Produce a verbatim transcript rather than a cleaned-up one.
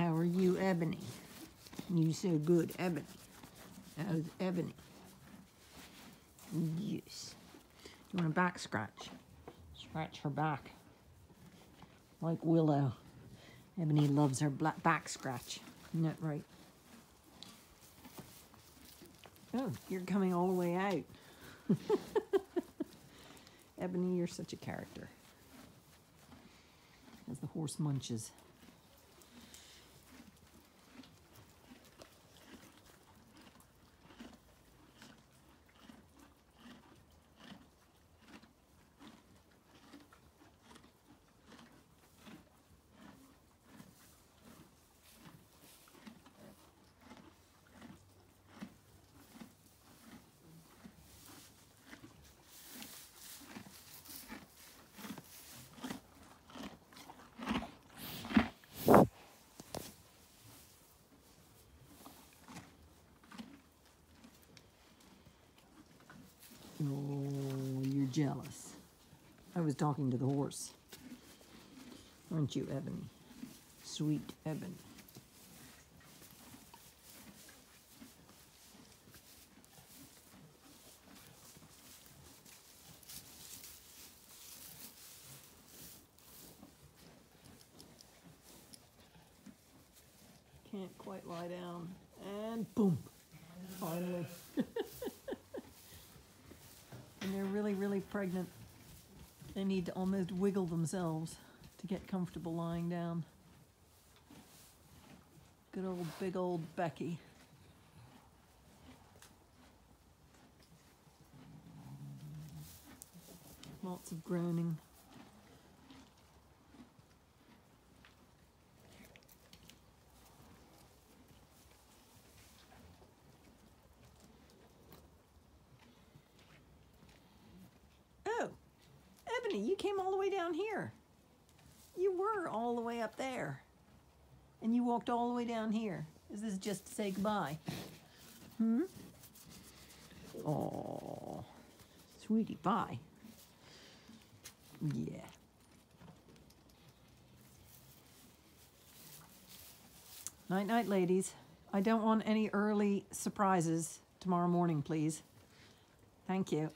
How are you, Ebony? You so good, Ebony. How's Ebony? Yes. You want a back scratch? Scratch her back. Like Willow. Ebony loves her black back scratch. Isn't that right? Oh, you're coming all the way out. Ebony, you're such a character. As the horse munches. Oh, you're jealous. I was talking to the horse. Aren't you, Ebony? Sweet Ebony. Can't quite lie down. And boom. Finally. They're really, really pregnant. They need to almost wiggle themselves to get comfortable lying down. Good old, big old Becky. Lots of groaning. You came all the way down here. You were all the way up there. And you walked all the way down here. Is this just to say goodbye? Hmm? Oh, sweetie, bye. Yeah. Night, night, ladies. I don't want any early surprises tomorrow morning, please. Thank you.